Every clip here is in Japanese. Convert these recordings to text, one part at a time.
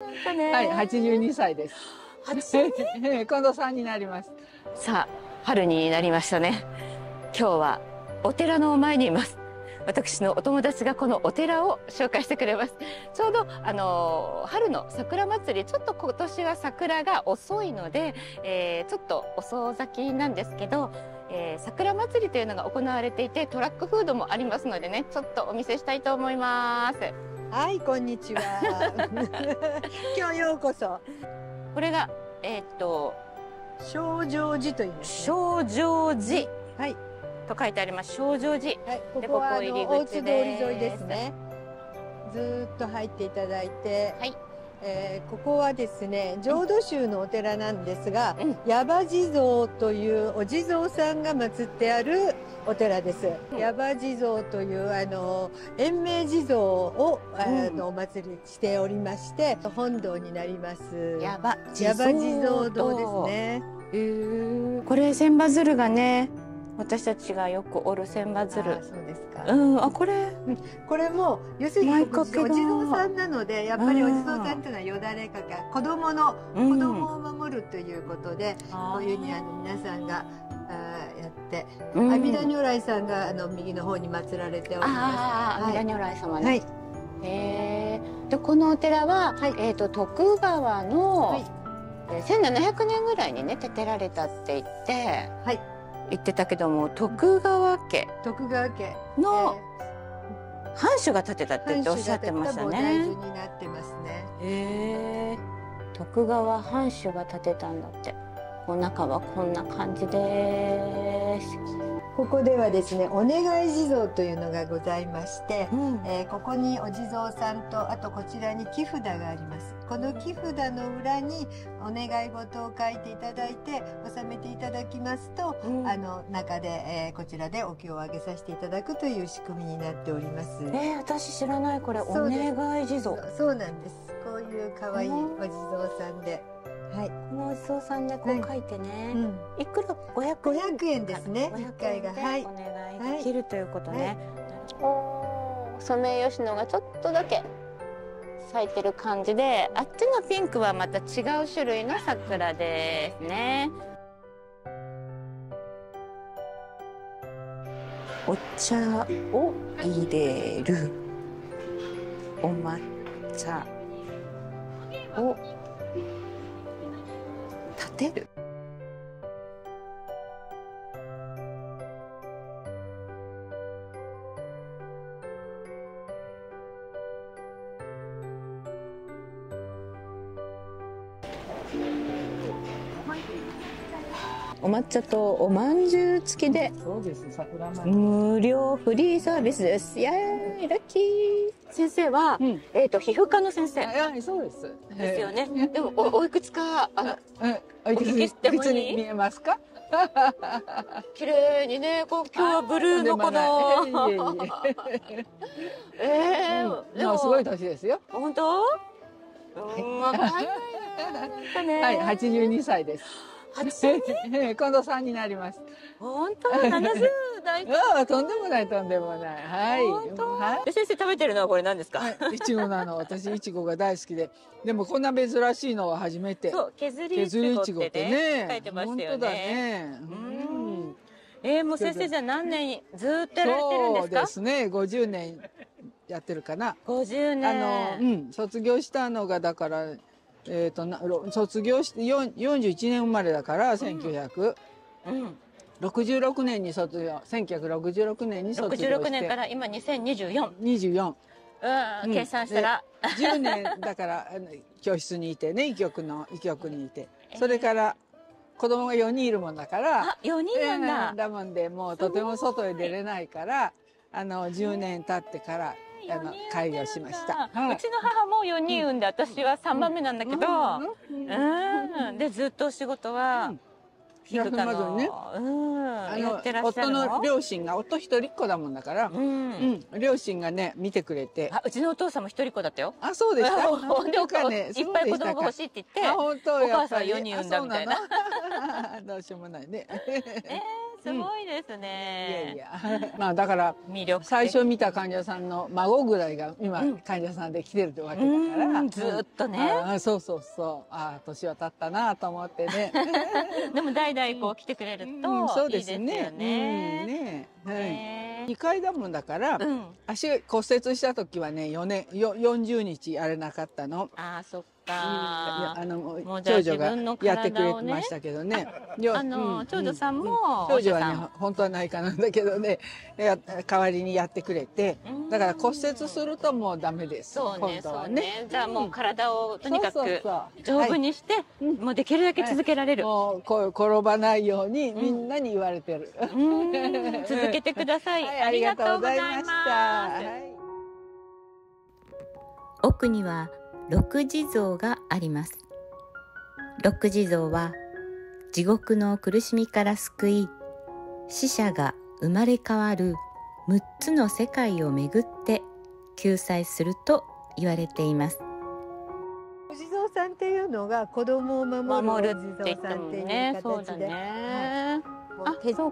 はい、82歳です。近藤さんになります。さあ、春になりましたね。今日はお寺の前にいます。私のお友達がこのお寺を紹介してくれます。ちょうど春の桜祭り、ちょっと今年は桜が遅いので、ちょっと遅咲きなんですけど、桜祭りというのが行われていて、トラックフードもありますのでね、ちょっとお見せしたいと思います。はい、こんにちは。今日ようこそ。これが勝常寺と言いますね。勝常寺。はい。と書いてあります。勝常寺。はい。ここは入り口で、大津通り沿いですね。ずっと入っていただいて。はい。ここはですね、浄土宗のお寺なんですが、矢場地蔵というお地蔵さんが祀ってあるお寺です。矢場地蔵という延命地蔵をお祭りしておりまして、本堂になります。矢場地蔵堂ですね。これ千羽鶴がね、私たちがよく折る千羽鶴。そうですか。うん、あ、これも要するにお地蔵さんなので、やっぱりお地蔵さんというのはよだれかか、子供を守るということで、こういうふうに皆さんがやって、阿弥陀如来さんが右の方に祀られております。阿弥陀如来様ね。はい。でこのお寺は徳川の1700年ぐらいにね建てられたって言って。はい。言ってたけども、徳川家の藩主が建てたっておっしゃってましたね。徳川藩主が建てたんだって。お中はこんな感じです。ここではですね、お願い地蔵というのがございまして、ここにお地蔵さんと、あとこちらに木札があります。この木札の裏にお願い事を書いていただいて納めていただきますと、中で、こちらでお経をあげさせていただくという仕組みになっております。私知らない、これお願い地蔵。そうなんです。こういう可愛いお地蔵さんで。はい、このお地蔵さんでこう書いてね、いくら500円ですね。1回がお願いできるということね。ソメイヨシノがちょっとだけ咲いてる感じで、あっちのピンクはまた違う種類の桜ですね。お茶を入れる、お抹茶を立てる。お抹茶とお饅頭付きで無料フリーサービスです。イエーイ、ラッキー。先生は皮膚科の先生。そうです。ですよね。でもおいくつかお聞きしてもいい？見えますか？綺麗にね、今日はブルーのこの。もうすごい年ですよ。本当？はい、82歳です。近藤さんになります。本当70代。とんでもないとんでもない。はい。先生食べてるのはこれ何ですか？いちごなの。私いちごが大好きで、でもこんな珍しいのは初めて。そう、削りいちごってね書いてましたよね。本当だね。もう先生じゃ何年ずっとやられてるんですか？そうですね、50年やってるかな。50年。卒業したのがだから。卒業して41年生まれだから1966年に卒業、1966年に卒業して66年から今2024、計算したら10年だから教室にいてね、医局にいて、それから子供が4人いるもんだから、あ、4人なんだもんで、もうとても外へ出れないから、10年経ってから開業しました。うちの母も4人産んで、私は3番目なんだけど、でずっとお仕事は皮膚科の、夫の両親が、夫一人っ子だもんだから、両親がね見てくれて、うちのお父さんも一人っ子だったよ。あ、そうでした。でお母ね、いっぱい子供が欲しいって言って、お母さん4人産んだみたいな。どうしようもないね。すごいですね。まあだから最初見た患者さんの孫ぐらいが今患者さんで来てるってわけだから、ずっとね、そうそうそう、ああ年は経ったなと思ってね。でも代々こう来てくれるといいですよね。2回だもんだから、足骨折した時はね40日あれなかったの。ああそっか。長女がやってくれてましたけどね。長女さんも長女はね本当は内科なんだけどね代わりにやってくれて、だから骨折するともうダメです。そうねそうね。じゃあもう体をとにかく丈夫にしてもうできるだけ続けられる。もう転ばないようにみんなに言われてる。続けてください。ありがとうございました。奥には六地蔵があります。六地蔵は地獄の苦しみから救い、死者が生まれ変わる6つの世界をめぐって救済すると言われています。お地蔵さんっていうのが子供を守るお地蔵さんっていう形で、手水、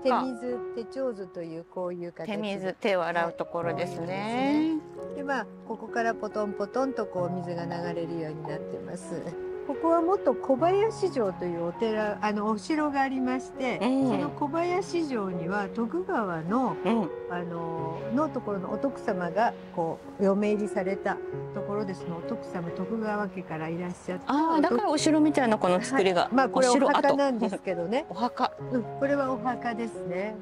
手長図というこういう形で手水、手を洗うところですね。でまあここからポトンポトンとこう水が流れるようになってます。ここは元小林城というお寺、お城がありまして、その小林城には徳川の、のところのお徳様がこう嫁入りされたところですの、お徳様徳川家からいらっしゃった。ああ、だからお城みたいなこの作りが、まあこれお墓なんですけどね。お墓、これはお墓ですね。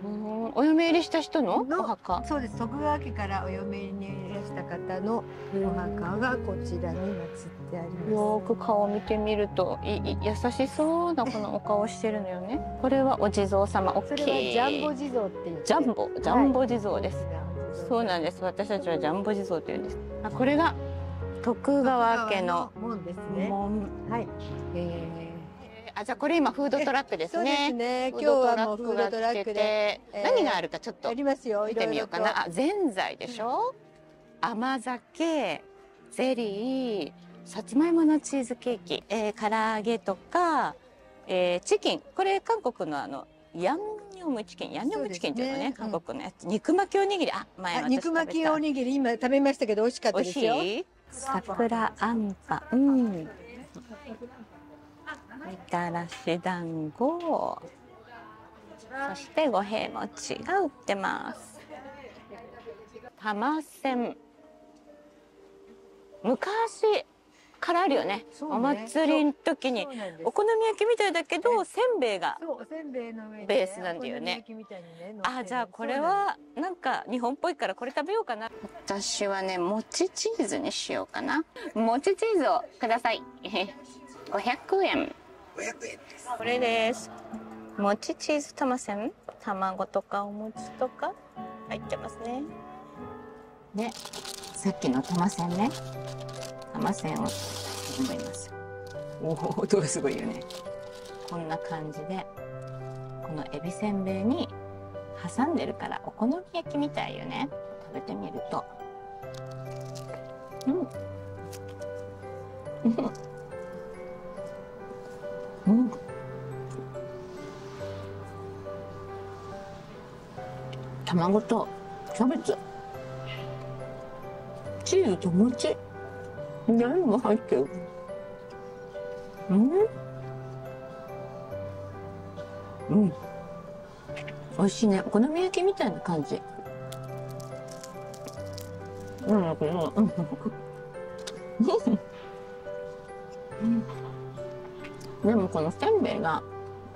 お嫁入りした人のお墓。そうです。徳川家からお嫁入りにいらした方のお墓がこちらに祀ってあります。よく顔見て見ると優しそうなこのお顔してるのよね。これはお地蔵様、大きい。それはジャンボ地蔵っていう。ジャンボ地蔵です。そうなんです。私たちはジャンボ地蔵というんです。あ、これが徳川家の門ですね。はい。あ、じゃあこれ今フードトラックですね。そうですね。今日はもうフードトラックで何があるかちょっと見てみようかな。あ、ぜんざいでしょ。甘酒、ゼリー。さつまいものチーズケーキ、唐揚げとか、チキン、これ韓国のヤンニョムチキンっていうのね、韓国のやつ。肉巻きおにぎり、あ、前私食べた。肉巻きおにぎり今食べましたけど美味しかったですよ。桜あんぱん、みたらし団子、そして五平餅が売ってます。玉せん。昔からあるよね。お祭りの時にお好み焼きみたいだけどせんべいがベースなんだよね。あ、じゃあこれはなんか日本っぽいからこれ食べようかな。私はね餅チーズにしようかな。餅チーズをください。500円。これです。餅チーズ玉せん、卵とかお餅とか入ってますね。ね。さっきの玉せんね。玉せんを飲みます。おお、音がすごいよね。こんな感じで、このエビせんべいに挟んでるからお好み焼きみたいよね。食べてみると、卵とキャベツ。チーズと餅、何も入ってる。美味しいね。お好み焼きみたいな感じ。でもこのせんべいが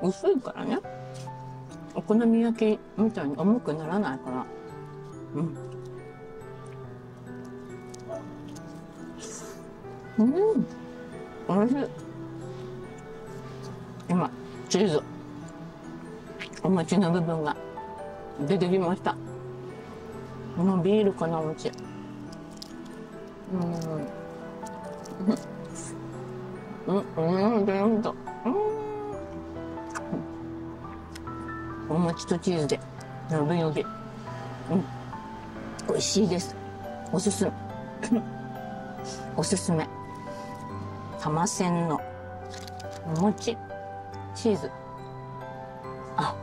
薄いからね。お好み焼きみたいに重くならないから。おいしい。今チーズ、お餅の部分が出てきました。もうビールかな、お餅。お餅とチーズでのびのび、おいしいです。おすすめ玉せんのお餅チーズ。あ、